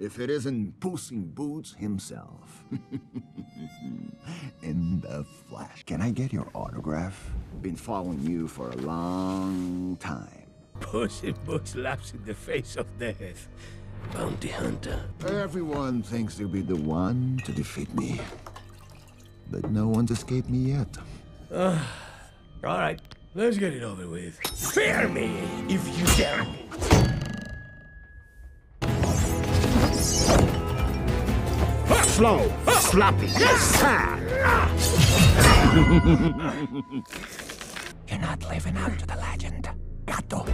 if it isn't Puss in Boots himself. In the flesh. Can I get your autograph? Been following you for a long time. Puss in Boots laughs in the face of death. Bounty hunter. Everyone thinks they'll be the one to defeat me. But no one's escaped me yet. All right, let's get it over with. Fear me if you dare me. Slow, sloppy, You're not living up to the legend, Gato.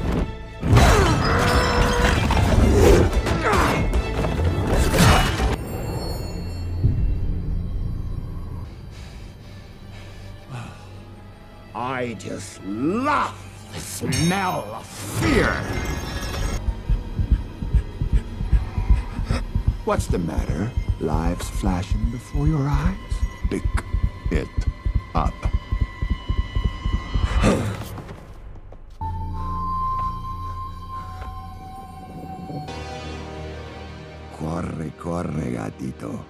I just love the smell of fear. What's the matter? Lives flashing before your eyes? Pick it up. Corre, corre, gatito.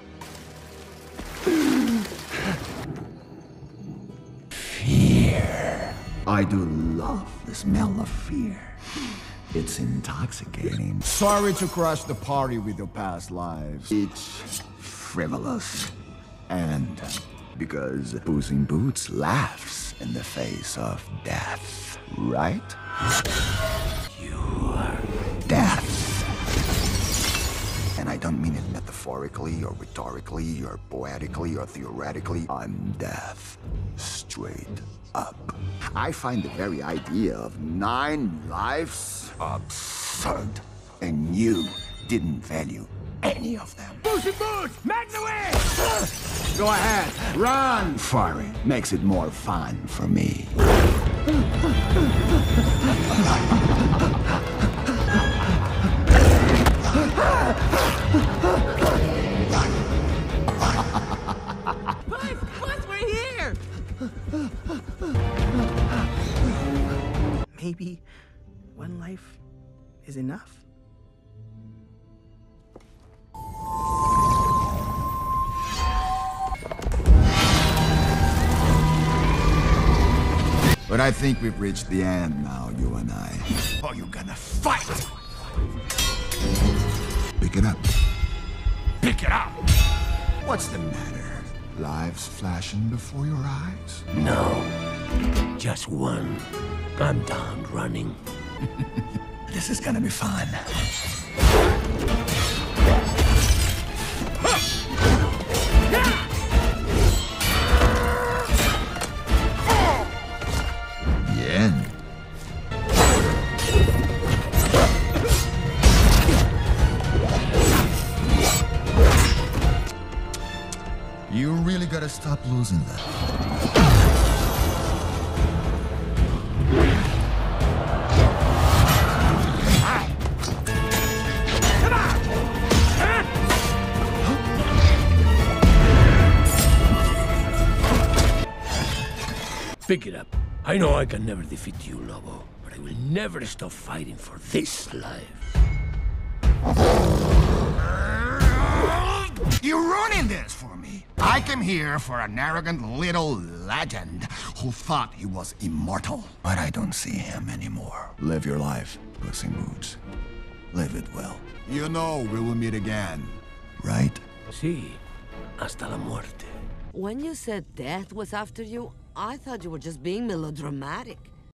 Fear. I do love the smell of fear. It's intoxicating. Sorry to crash the party with your past lives. It's frivolous. And because Puss in Boots laughs in the face of death, right? You are death. And I don't mean it metaphorically or rhetorically or poetically or theoretically. I'm death. Straight up. I find the very idea of 9 lives absurd. And you didn't value any of them. Puss in Boots! Make the way! Go ahead, run! Firing makes it more fun for me. Maybe 1 life is enough. But I think we've reached the end now, you and I. Are you gonna fight? Pick it up. Pick it up! What's the matter? Lives flashing before your eyes? No, just one. I'm down running. This is gonna be fun. Bien. You really gotta stop losing that. Pick it up. I know I can never defeat you, Lobo, but I will never stop fighting for this life. You're ruining this for me. I came here for an arrogant little legend who thought he was immortal. But I don't see him anymore. Live your life, Puss in Boots. Live it well. You know we will meet again, right? Sí, hasta la muerte. When you said death was after you, I thought you were just being melodramatic.